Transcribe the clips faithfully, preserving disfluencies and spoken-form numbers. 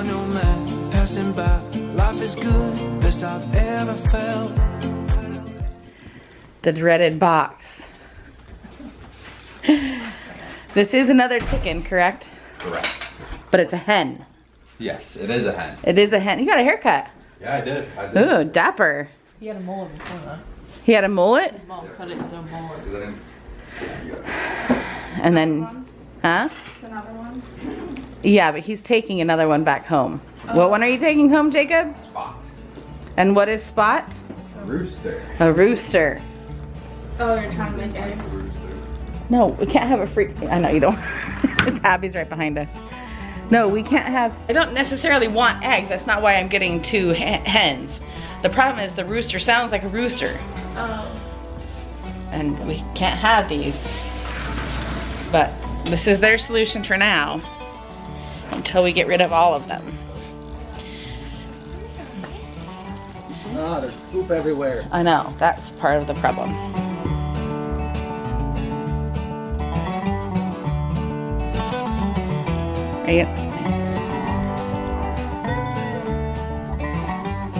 unknown passing by. Life is good, best I've ever felt. The dreaded box. This is another chicken, correct? Correct. But it's a hen. Yes, it is a hen. It is a hen. You got a haircut. Yeah, I did. I did. Ooh, dapper. He had a mullet before that. He had a mullet? His mom cut it into a mullet. And then, huh? It's another one. Yeah, but he's taking another one back home. Oh. What one are you taking home, Jacob? Spot. And what is Spot? A rooster. A rooster. Oh, you're trying to make eggs. No, we can't have a freak. I know you don't. It's Abby's right behind us. No, we can't have. I don't necessarily want eggs. That's not why I'm getting two hens. The problem is the rooster sounds like a rooster. Oh. And we can't have these. But this is their solution for now, until we get rid of all of them. Oh, there's poop everywhere. I know, that's part of the problem. Here,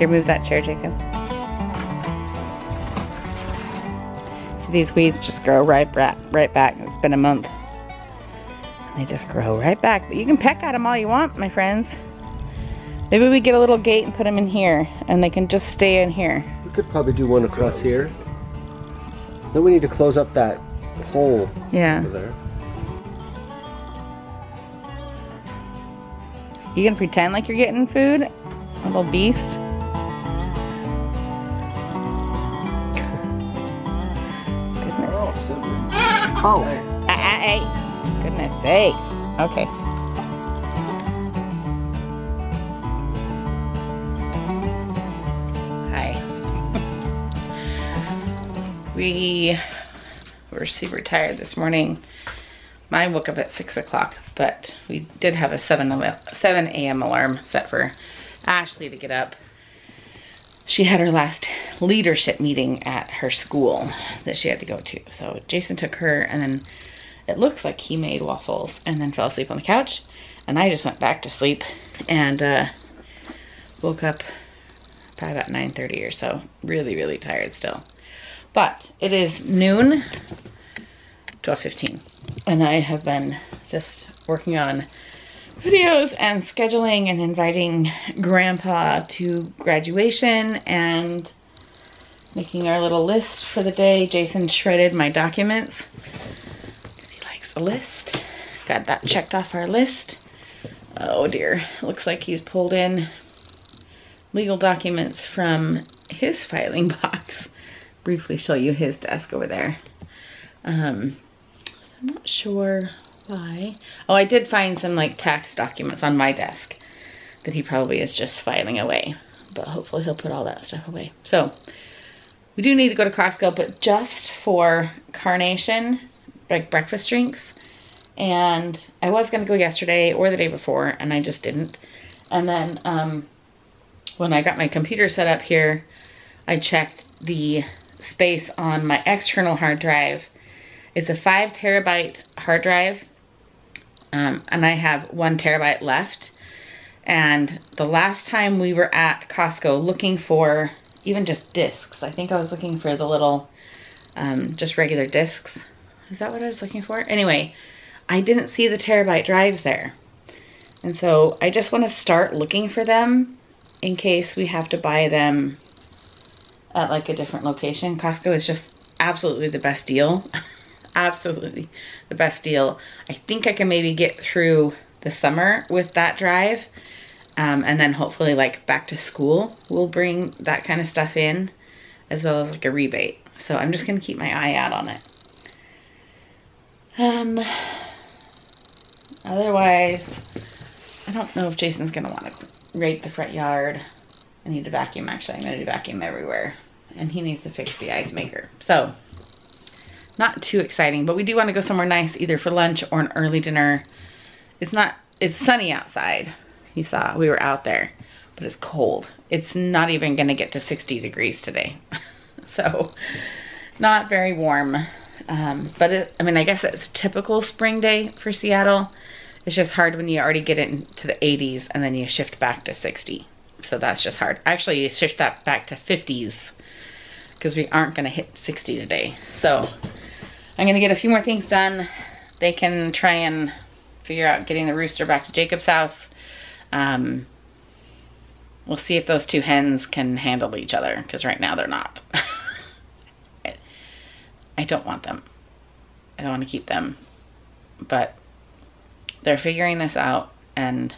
move that chair, Jacob. So these weeds just grow right, right back. It's been a month. They just grow right back. But you can peck at them all you want, my friends. Maybe we get a little gate and put them in here, and they can just stay in here. We could probably do one across here. Then we need to close up that hole. Yeah. Over there. You can pretend like you're getting food, little beast. Goodness. Oh. I, I, I. Goodness sakes. Okay. Hi. We were super tired this morning. Mine woke up at six o'clock, but we did have a seven a m alarm set for Ashley to get up. She had her last leadership meeting at her school that she had to go to. So Jason took her, and then it looks like he made waffles and then fell asleep on the couch, and I just went back to sleep and uh, woke up probably about nine thirty or so. Really, really tired still. But it is noon, twelve fifteen, and I have been just working on videos and scheduling and inviting Grandpa to graduation and making our little list for the day. Jason shredded my documents. List. Got that checked off our list. Oh dear. Looks like he's pulled in legal documents from his filing box. Briefly show you his desk over there. Um, I'm not sure why. Oh, I did find some like tax documents on my desk that he probably is just filing away. But hopefully he'll put all that stuff away. So we do need to go to Costco, but just for carnation, like breakfast drinks. And I was gonna go yesterday or the day before, and I just didn't. And then um, when I got my computer set up here, I checked the space on my external hard drive. It's a five terabyte hard drive, um, and I have one terabyte left. And the last time we were at Costco looking for even just discs, I think I was looking for the little, um, just regular discs. Is that what I was looking for? Anyway, I didn't see the terabyte drives there. And so I just want to start looking for them in case we have to buy them at like a different location. Costco is just absolutely the best deal. Absolutely the best deal. I think I can maybe get through the summer with that drive. Um, and then hopefully like back to school, we'll bring that kind of stuff in, as well as like a rebate. So I'm just going to keep my eye out on it. Um, otherwise, I don't know if Jason's gonna want to rake the front yard. I need to vacuum, actually. I'm gonna do vacuum everywhere. And he needs to fix the ice maker. So, not too exciting, but we do want to go somewhere nice, either for lunch or an early dinner. It's not, it's sunny outside. You saw, we were out there, but it's cold. It's not even gonna get to sixty degrees today. So, not very warm. Um, but it, I mean, I guess it's a typical spring day for Seattle. It's just hard when you already get into the eighties and then you shift back to sixty. So that's just hard. Actually, you shift that back to fifties because we aren't going to hit sixty today. So I'm going to get a few more things done. They can try and figure out getting the rooster back to Jacob's house. Um, we'll see if those two hens can handle each other, because right now they're not. I don't want them. I don't want to keep them. But they're figuring this out, and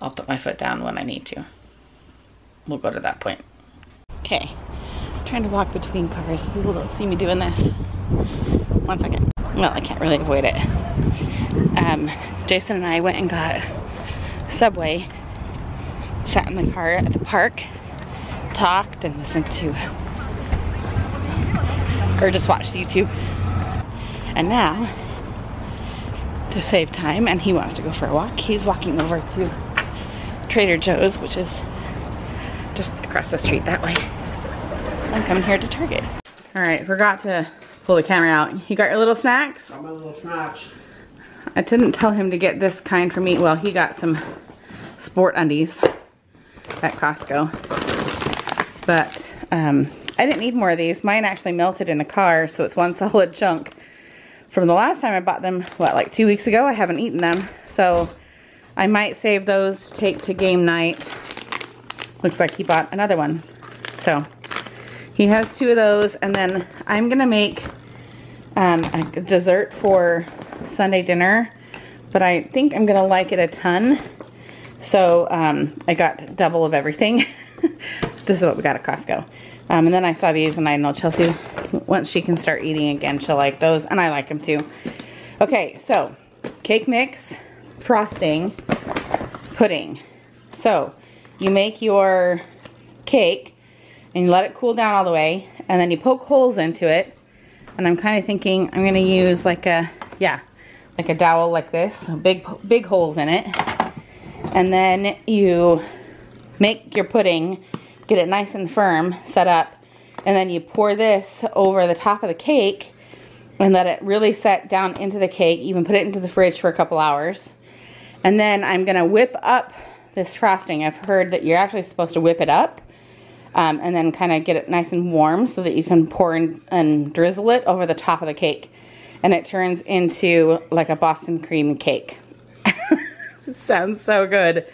I'll put my foot down when I need to. We'll go to that point. Okay, I'm trying to walk between cars so people don't see me doing this. One second. Well, I can't really avoid it. Um, Jason and I went and got Subway, sat in the car at the park, talked and listened to, or just watched YouTube. And now, to save time, and he wants to go for a walk, he's walking over to Trader Joe's, which is just across the street that way. I'm coming here to Target. All right, forgot to pull the camera out. You got your little snacks? Got my little snacks. I didn't tell him to get this kind for me. Well, he got some sport undies at Costco. But um, I didn't need more of these. Mine actually melted in the car, so it's one solid chunk. From the last time I bought them, what, like two weeks ago? I haven't eaten them. So I might save those to take to game night. Looks like he bought another one. So he has two of those. And then I'm going to make um, a dessert for Sunday dinner, but I think I'm gonna like it a ton. So um, I got double of everything. This is what we got at Costco. Um, and then I saw these, and I know Chelsea, once she can start eating again, she'll like those, and I like them too. Okay, so cake mix, frosting, pudding. So you make your cake and you let it cool down all the way, and then you poke holes into it. And I'm kind of thinking I'm gonna use like a, yeah, like a dowel like this, big, big holes in it. And then you make your pudding, get it nice and firm, set up, and then you pour this over the top of the cake and let it really set down into the cake, even put it into the fridge for a couple hours. And then I'm gonna whip up this frosting. I've heard that you're actually supposed to whip it up um, and then kind of get it nice and warm so that you can pour in and drizzle it over the top of the cake. And it turns into like a Boston cream cake. Sounds so good.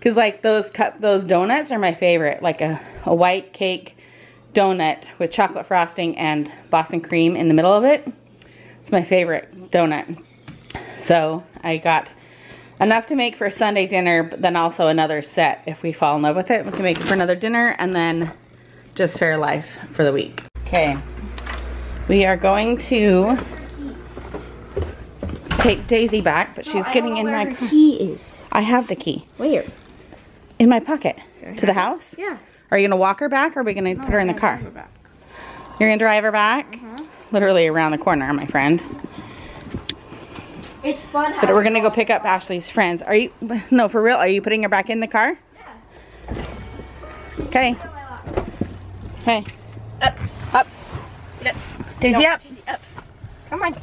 Cause like those cup, those donuts are my favorite. Like a, a white cake donut with chocolate frosting and Boston cream in the middle of it. It's my favorite donut. So I got enough to make for Sunday dinner, but then also another set. If we fall in love with it, we can make it for another dinner and then just fair life for the week. Okay, we are going to take Daisy back, but she's no, getting in my car. Key is. I have the key. Where? In my pocket. Here. To the house? Yeah. Are you gonna walk her back, or are we gonna no, put her in the car? Back. You're gonna drive her back? Uh-huh. Literally around the corner, my friend. It's fun. But we're gonna go pick up Ashley's friends. Are you? No, for real. Are you putting her back in the car? Yeah. Okay. Hey. Up. Up. Up. Daisy no, up. Daisy up. Come on.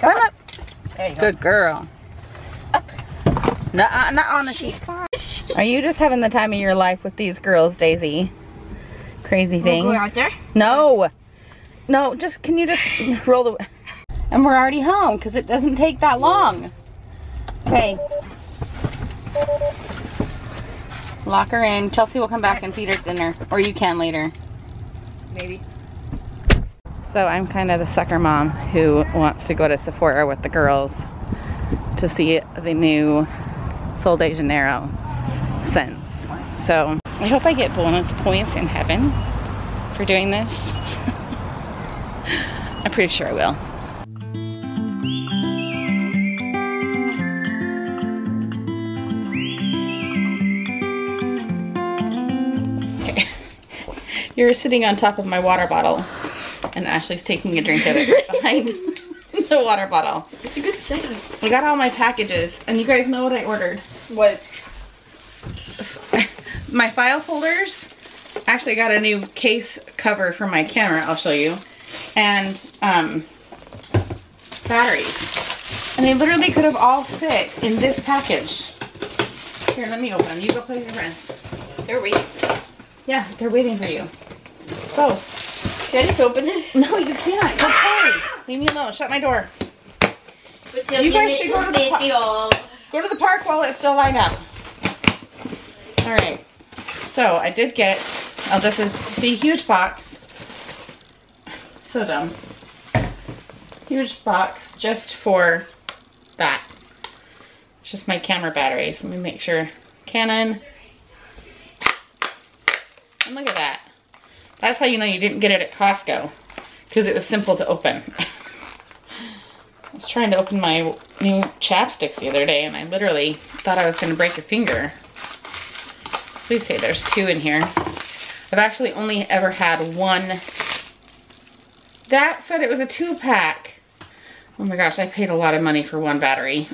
Come up. There you go. Good girl. Up. Nuh-uh, not on the sheet. Are you just having the time of your life with these girls, Daisy? Crazy thing. We'll go out there? No. No, just, can you just roll the... And we're already home, because it doesn't take that long. Okay. Lock her in. Chelsea will come back and feed her dinner. Or you can later. Maybe. So I'm kind of the sucker mom who wants to go to Sephora with the girls to see the new Sol de Janeiro scents. So I hope I get bonus points in heaven for doing this. I'm pretty sure I will. Okay. You're sitting on top of my water bottle. And Ashley's taking a drink of it right behind the water bottle. It's a good save. I got all my packages, and you guys know what I ordered. What? My file folders. Actually, I got a new case cover for my camera, I'll show you. And um, batteries. And they literally could have all fit in this package. Here, let me open them. You go play with your friends. They're waiting. Yeah, they're waiting for you. Go. Can I just open it? No, you can't. Go play. Leave me alone. Shut my door. You guys should go to the park. Go to the park while it's still lined up. All right. So I did get. Oh, this is the huge box. So dumb. Huge box just for that. It's just my camera batteries. Let me make sure. Canon. And look at that. That's how you know you didn't get it at Costco, because it was simple to open. I was trying to open my new chapsticks the other day, and I literally thought I was going to break a finger. Please say there's two in here. I've actually only ever had one. That said it was a two-pack. Oh my gosh, I paid a lot of money for one battery.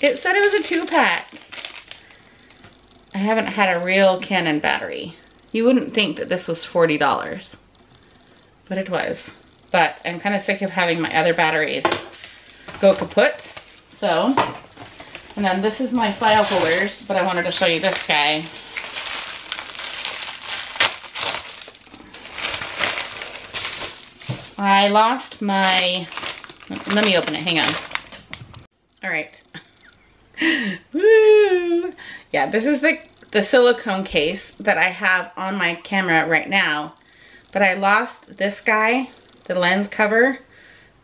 It said it was a two-pack. I haven't had a real Canon battery. You wouldn't think that this was forty dollars, but it was. But I'm kind of sick of having my other batteries go kaput. So, and then this is my file holders, but I wanted to show you this guy. I lost my, let me open it, hang on. All right. Woo! Yeah, this is the, the silicone case that I have on my camera right now, but I lost this guy, the lens cover.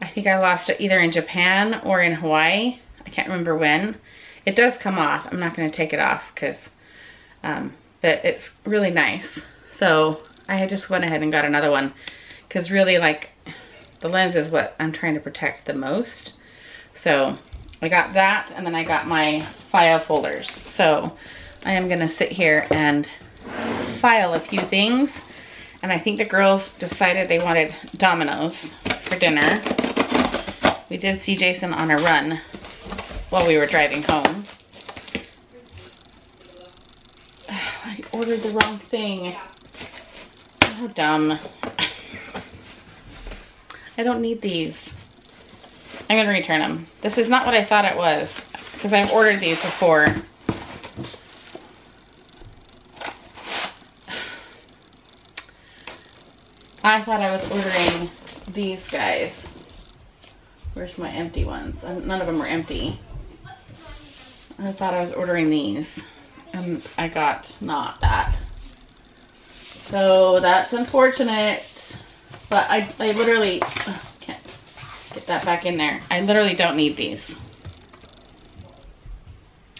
I think I lost it either in Japan or in Hawaii. I can't remember when. It does come off. I'm not going to take it off because um, but it's really nice. So I just went ahead and got another one. Because really, like, the lens is what I'm trying to protect the most. So I got that, and then I got my file folders. So I am going to sit here and file a few things. And I think the girls decided they wanted Domino's for dinner. We did see Jason on a run while we were driving home. I ordered the wrong thing. How dumb. I don't need these. I'm gonna return them. This is not what I thought it was, because I've ordered these before. I thought I was ordering these guys. Where's my empty ones? None of them are empty. I thought I was ordering these, and I got not that. So that's unfortunate. But I, I literally, oh, can't get that back in there. I literally don't need these.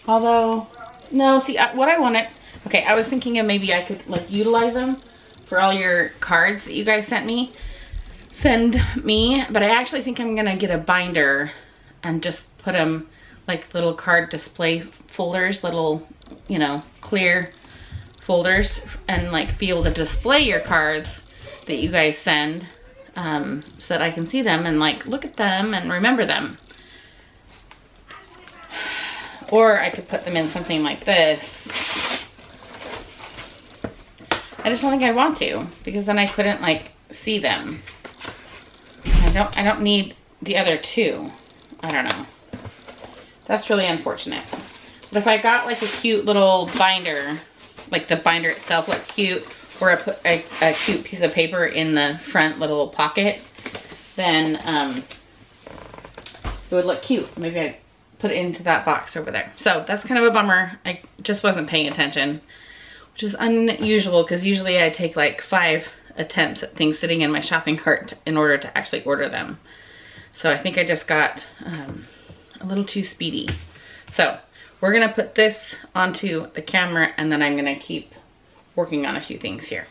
Although, no, see, I, what I wanted, okay, I was thinking of maybe I could, like, utilize them for all your cards that you guys sent me, send me, but I actually think I'm going to get a binder and just put them, like, little card display folders, little, you know, clear folders, and, like, be able to display your cards that you guys send, um, so that I can see them and, like, look at them and remember them. Or I could put them in something like this. I just don't think I want to, because then I couldn't, like, see them. I don't, I don't need the other two. I don't know. That's really unfortunate. But if I got, like, a cute little binder, like the binder itself looked cute, or I put a, a cute piece of paper in the front little pocket, then um, it would look cute. Maybe I'd put it into that box over there. So that's kind of a bummer. I just wasn't paying attention, which is unusual because usually I take like five attempts at things sitting in my shopping cart in order to actually order them. So I think I just got um, a little too speedy. So we're gonna put this onto the camera, and then I'm gonna keep working on a few things here.